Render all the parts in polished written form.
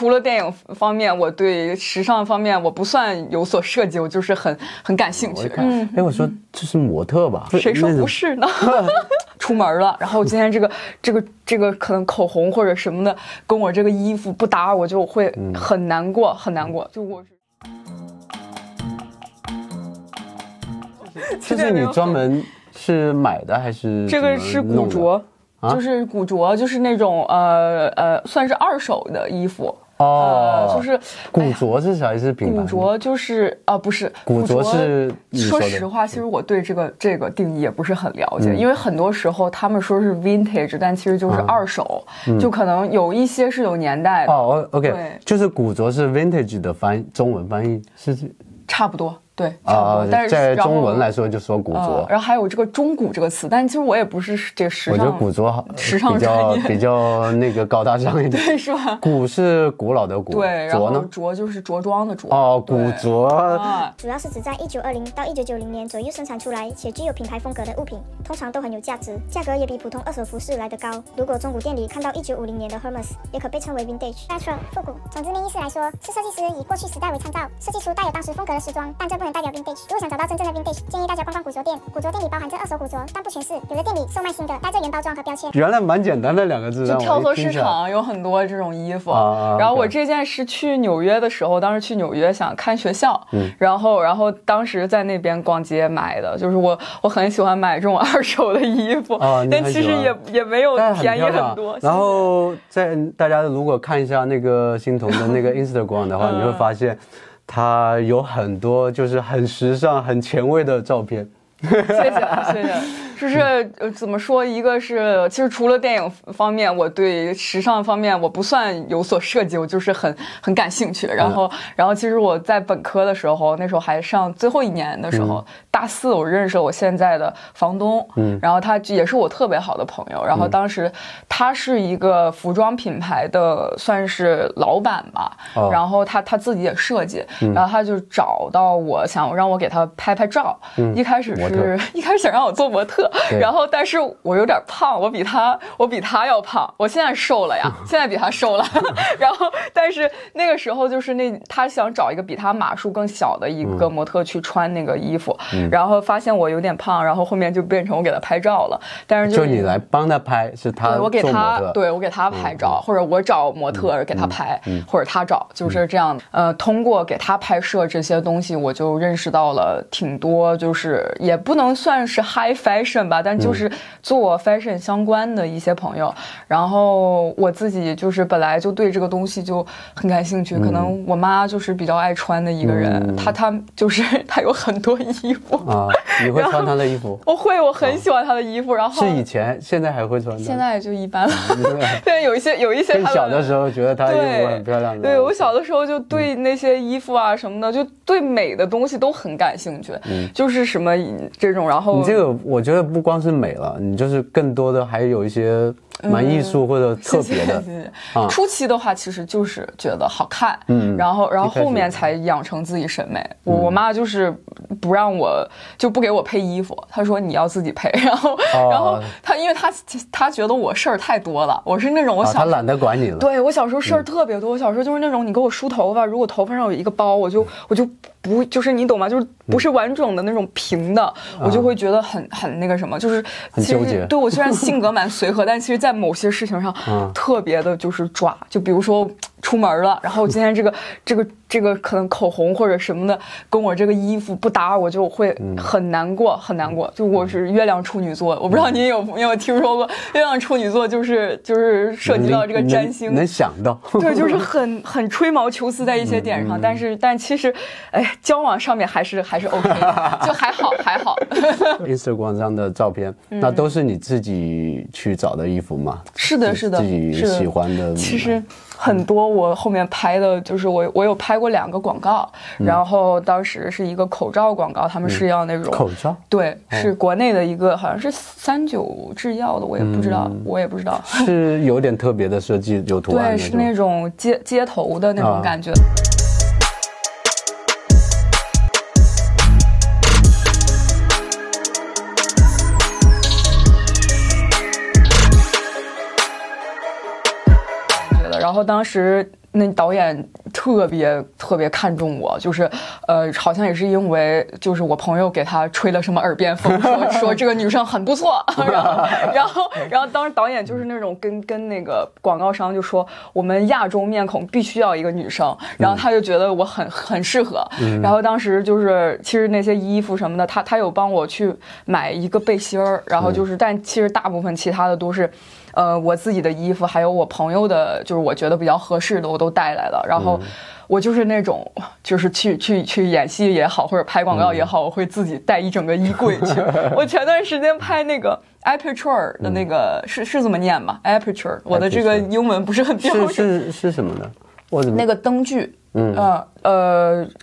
除了电影方面，我对时尚方面我不算有所涉及，我就是很感兴趣。嗯，哎，我说这是模特吧？谁说不是呢？出门了，然后今天这个可能口红或者什么的，跟我这个衣服不搭，我就会很难过，很难过。就我是。 这是你专门是买的还是？这个是古着，啊、就是古着，就是那种算是二手的衣服。哦，就是古着是啥意思？品牌？古着就是啊，不是古着是。说实话，其实我对这个定义也不是很了解，因为很多时候他们说是 vintage， 但其实就是二手，就可能有一些是有年代的。哦 ，OK， 就是古着是 vintage 的中文翻译是差不多。 对，差不多，但是在中文来说就说古着，然后还有这个“中古”这个词，但其实我也不是这个时尚，我觉得古着好，时尚比较那个高大上一点，对，是吧？古是古老的古，对，然后着就是着装的着，哦，古着主要是指在1920到1990年左右生产出来且具有品牌风格的物品，通常都很有价值，价格也比普通二手服饰来得高。如果中古店里看到1950年的 Hermes， 也可被称为 vintage、retro、复古。从字面意思来说，是设计师以过去时代为参照，设计出带有当时风格的时装，但这不能 代表 vintage。如果想找到真正的 vintage， 建议大家逛逛古着店。古着店里包含着二手古着，但不全是。有的店里售卖新的，带着原包装和标签。原来蛮简单的两个字，就跳蚤市场有很多这种衣服。然后我这件是去纽约的时候，当时去纽约想看学校，然后当时在那边逛街买的，就是我很喜欢买这种二手的衣服，但其实也没有便宜很多。然后在大家如果看一下那个欣桐的那个 Instagram 的话，你会发现。 他有很多就是很时尚、很前卫的照片。谢谢。就是怎么说，一个是其实除了电影方面，我对时尚方面我不算有所涉及，我就是很感兴趣。然后其实我在本科的时候，那时候还上最后一年的时候，大4，我认识我现在的房东，然后他也是我特别好的朋友。然后当时他是一个服装品牌的算是老板吧，然后他自己也设计，然后他就找到我，想让我给他拍拍照。一开始想让我做模特。 然后，但是我有点胖，我比他要胖，我现在瘦了呀，现在比他瘦了。然后，但是那个时候就是他想找一个比他码数更小的一个模特去穿那个衣服，然后发现我有点胖，然后后面就变成我给他拍照了。但是就你来帮他拍，是他对我给他对我给他拍照，或者我找模特给他拍，或者他找，就是这样的。通过给他拍摄这些东西，我就认识到了挺多，就是也不能算是 high fashion 吧，但就是做 fashion 相关的一些朋友，然后我自己就是本来就对这个东西就很感兴趣，可能我妈就是比较爱穿的一个人，她有很多衣服啊，你会穿她的衣服？我很喜欢她的衣服，然后是以前，现在还会穿，现在就一般了。对，有一些，更小的时候觉得她衣服很漂亮的，对我小的时候就对那些衣服啊什么的，就对美的东西都很感兴趣，就是什么这种，然后你这个我觉得。 不光是美了，你就是更多的还有一些蛮艺术或者特别的。初期的话，其实就是觉得好看，然后后面才养成自己审美。我妈就是不让我，就不给我配衣服，她说你要自己配。然后她因为她觉得我事儿太多了，我是那种她懒得管你了。对我小时候事儿特别多，我小时候就是那种你给我梳头发，如果头发上有一个包，我就。 不，就是你懂吗？就是不是完整的那种平的，我就会觉得很那个什么，就是其实对我虽然性格蛮随和，但其实在某些事情上特别的就是抓，就比如说出门了，然后今天这个可能口红或者什么的跟我这个衣服不搭，我就会很难过，很难过。就我是月亮处女座，我不知道您有没有听说过，月亮处女座就是涉及到这个占星，能想到，对，就是很吹毛求疵在一些点上，但其实，哎。 交往上面还是 OK， 就还好。Instagram 上的照片，那都是你自己去找的衣服吗？是的，自己喜欢的。其实很多我后面拍的，就是我有拍过2个广告，然后当时是一个口罩广告，他们是要那种口罩，对，是国内的一个好像是39制药的，我也不知道，是有点特别的设计，有图案，对，是那种街头的那种感觉。 然后当时那导演特别看重我，就是好像也是因为就是我朋友给他吹了什么耳边风，说这个女生很不错，然后当时导演就是那种跟那个广告商就说我们亚洲面孔必须要一个女生，然后他就觉得我很适合，然后当时就是其实那些衣服什么的，他有帮我去买一个背心儿，然后就是但其实大部分其他的都是。我自己的衣服，还有我朋友的，就是我觉得比较合适的，我都带来了。然后我就是那种，就是去演戏也好，或者拍广告也好，我会自己带一整个衣柜去。我前段时间拍那个 Aperture 的那个是怎么念吧 ？Aperture， 我的这个英文不是很标准。是什么呢？我怎么那个灯具？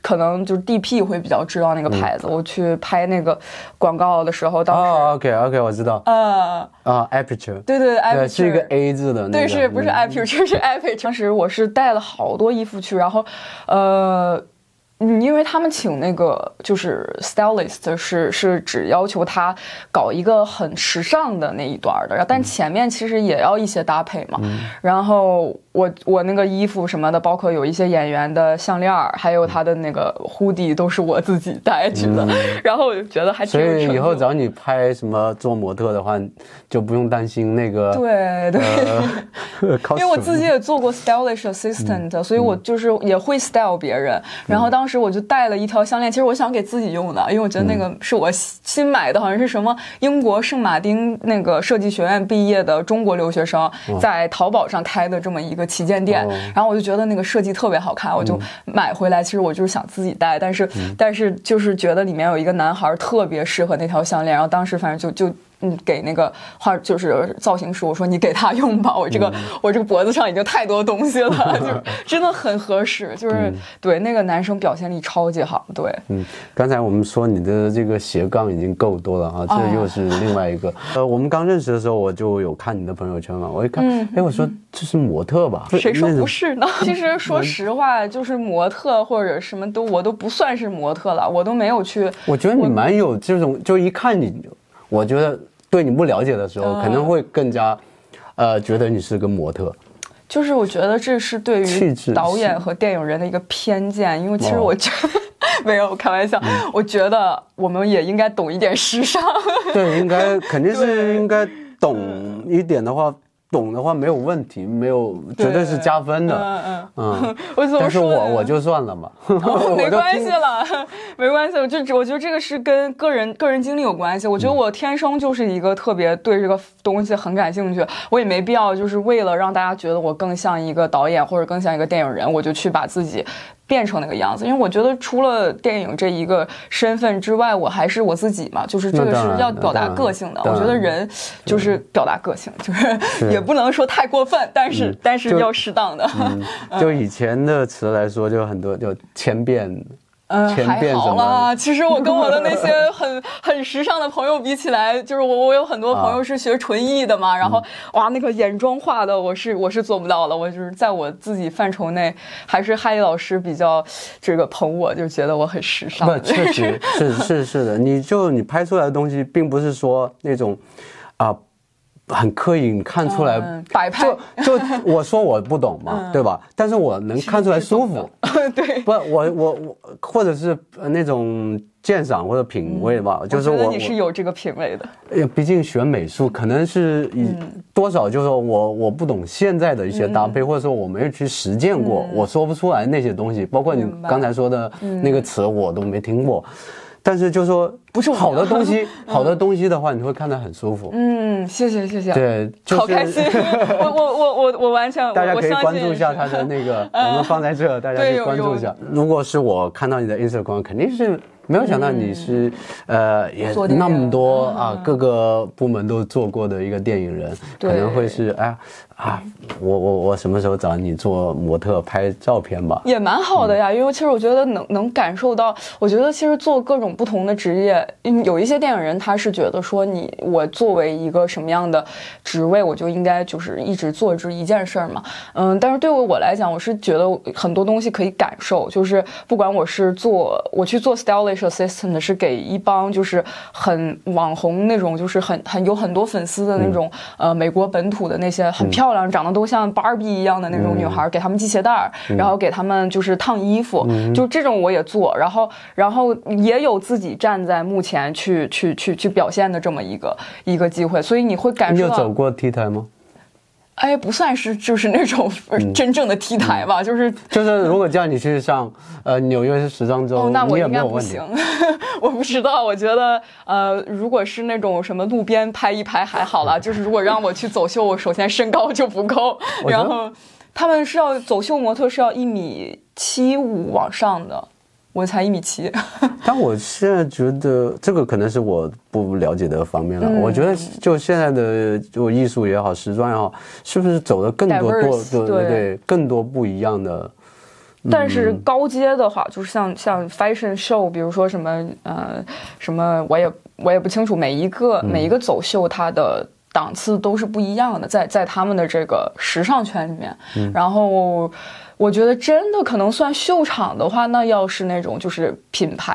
可能就是 DP 会比较知道那个牌子。我去拍那个广告的时候，当时 OK， 我知道。Aperture， 对 Aperture 是一个 A 字的，对，是不是 Aperture 是 Aperture。当时我是带了好多衣服去，然后因为他们请那个就是 stylist 是只要求他搞一个很时尚的那一段的，但前面其实也要一些搭配嘛。然后我那个衣服什么的，包括有一些演员的项链，还有他的那个 hoodie 都是我自己带去的。然后我就觉得还挺有成就。所以以后找你拍什么做模特的话，就不用担心那个。对，因为我自己也做过 stylish assistant，所以我就是也会 style 别人。然后当时我就带了一条项链，其实我想给自己用的，因为我觉得那个是我新买的，好像是什么英国圣马丁那个设计学院毕业的中国留学生在淘宝上开的这么一个旗舰店，然后我就觉得那个设计特别好看，我就买回来。其实我就是想自己戴，但是就是觉得里面有一个男孩特别适合那条项链，然后当时反正就。给那个就是造型师，我说你给他用吧，我这个脖子上已经太多东西了，就真的很合适，就是对那个男生表现力超级好，对。刚才我们说你的这个斜杠已经够多了啊，这又是另外一个。我们刚认识的时候我就有看你的朋友圈嘛，我一看，我说这是模特吧？谁说不是呢？其实说实话，就是模特或者什么我都不算是模特了，我都没有去。我觉得你蛮有这种，就一看你。我觉得对你不了解的时候，可能会更加，觉得你是个模特。就是我觉得这是对于导演和电影人的一个偏见，因为其实我觉得没有开玩笑，我觉得我们也应该懂一点时尚。对，应该肯定是应该懂一点的话。懂的话没有问题，没有绝对是加分的。但是我就算了嘛，没关系了，没关系。我觉得这个是跟个人经历有关系。我觉得我天生就是一个特别对这个东西很感兴趣，我也没必要就是为了让大家觉得我更像一个导演或者更像一个电影人，我就去把自己。变成那个样子，因为我觉得除了电影这一个身份之外，我还是我自己嘛，就是这个是要表达个性的。我觉得人就是表达个性，就是也不能说太过分，但是要适当的。就以前的词来说，就很多就千变。还好啦。其实我跟我的那些很时尚的朋友比起来，就是我有很多朋友是学纯艺的嘛，然后哇，那个眼妆画的我是做不到的，我就是在我自己范畴内，还是哈利老师比较这个捧我，就觉得我很时尚。不，确实是的，你拍出来的东西，并不是说那种很刻意，你看出来摆拍，就我说我不懂嘛，对吧？但是我能看出来舒服，对，不，我或者是那种鉴赏或者品味吧，就是我觉得你是有这个品味的。毕竟学美术，可能是多少就是我不懂现在的一些搭配，或者说我没有去实践过，我说不出来那些东西。包括你刚才说的那个词，我都没听过。但是就说不是好的东西，的话，你会看得很舒服。谢谢。对，好开心，我完全。大家可以关注一下他的那个，我们放在这，大家可以关注一下。如果是我看到你的 Instagram， 肯定是没有想到你是也那么多啊，各个部门都做过的一个电影人，可能会是我什么时候找你做模特拍照片吧？也蛮好的呀，因为其实我觉得能感受到，我觉得其实做各种不同的职业，有一些电影人他是觉得说我作为一个什么样的职位，我就应该就是一直做一件事儿嘛。但是对于我来讲，我是觉得很多东西可以感受，就是不管我去做stylish social system 的是给一帮就是很网红那种，就是很有很多粉丝的那种、美国本土的那些很漂亮、长得都像 Barbie 一样的那种女孩，给他们系鞋带，然后给他们就是烫衣服，就这种我也做，然后也有自己站在幕前去表现的这么一个机会，所以你会感受到。你有走过 T 台吗？哎，不算是就是那种真正的 T 台吧，就是如果叫你去上纽约是时装周，那我应该不行，我不知道，我觉得如果是那种什么路边拍一拍还好啦，就是如果让我去走秀，我首先身高就不够，然后他们是要走秀模特是要1.75米往上的。我才1.7米，但我现在觉得这个可能是我不了解的方面了。我觉得就现在的就艺术也好，时装也好，是不是走的更多 Diverse, 对更多不一样的？但是高阶的话，就是像 fashion show， 比如说什么什么，我也不清楚，每一个走秀它的档次都是不一样的，在他们的这个时尚圈里面，然后。我觉得真的可能算秀场的话，那要是那种就是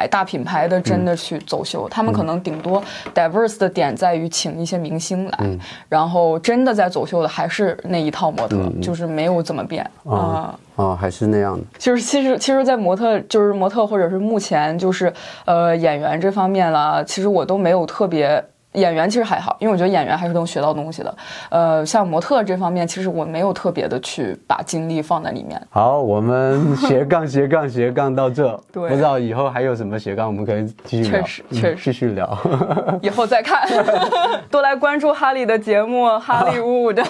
大品牌的真的去走秀，他们可能顶多 diverse 的点在于请一些明星来，然后真的在走秀的还是那一套模特，就是没有怎么变啊。还是那样的。就是其实，在模特或者是目前就是演员这方面啦，其实我都没有特别。演员其实还好，因为我觉得演员还是能学到东西的。像模特这方面，其实我没有特别的去把精力放在里面。好，我们斜杠到这，对，不知道以后还有什么斜杠，我们可以继续聊。确实继续聊，以后再看，多来关注哈利的节目《哈利五五》的。